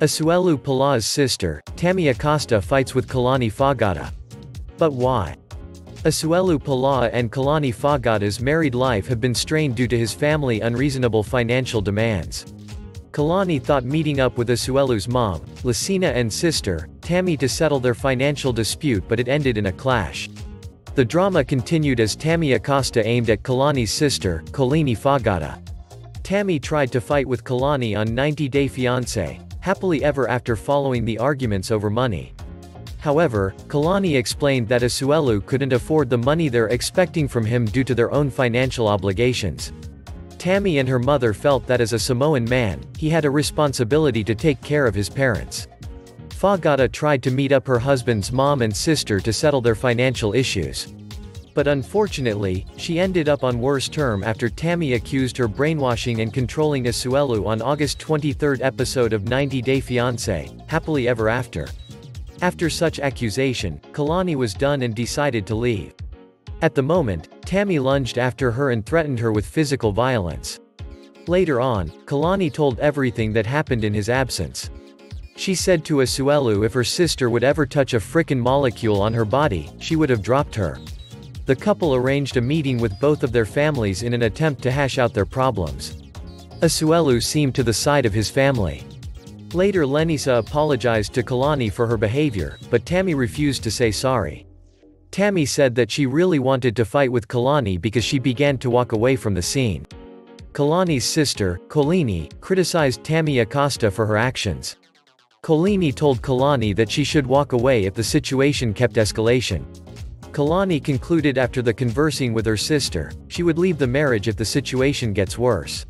Asuelu Pulaa's sister, Tammy Acosta, fights with Kalani Faagata. But why? Asuelu Pulaa and Kalani Faagata's married life have been strained due to his family's unreasonable financial demands. Kalani thought meeting up with Asuelu's mom, Lesina, and sister, Tammy, to settle their financial dispute, but it ended in a clash. The drama continued as Tammy Acosta aimed at Kalani's sister, Kolini Faagata. Tammy tried to fight with Kalani on 90 Day Fiancé, Happily Ever After, following the arguments over money. However, Kalani explained that Asuelu couldn't afford the money they're expecting from him due to their own financial obligations. Tammy and her mother felt that as a Samoan man, he had a responsibility to take care of his parents. Faagata tried to meet up her husband's mom and sister to settle their financial issues. But unfortunately, she ended up on worse terms after Tammy accused her brainwashing and controlling Asuelu on August 23rd episode of 90 Day Fiancé, Happily Ever After. After such accusation, Kalani was done and decided to leave. At the moment, Tammy lunged after her and threatened her with physical violence. Later on, Kalani told everything that happened in his absence. She said to Asuelu if her sister would ever touch a frickin' molecule on her body, she would have dropped her. The couple arranged a meeting with both of their families in an attempt to hash out their problems. Asuelu seemed to the side of his family. Later, Lesina apologized to Kalani for her behavior, but Tammy refused to say sorry. Tammy said that she really wanted to fight with Kalani because she began to walk away from the scene. Kalani's sister, Kolini, criticized Tammy Acosta for her actions. Kolini told Kalani that she should walk away if the situation kept escalation. Kalani concluded after the conversing with her sister, she would leave the marriage if the situation gets worse.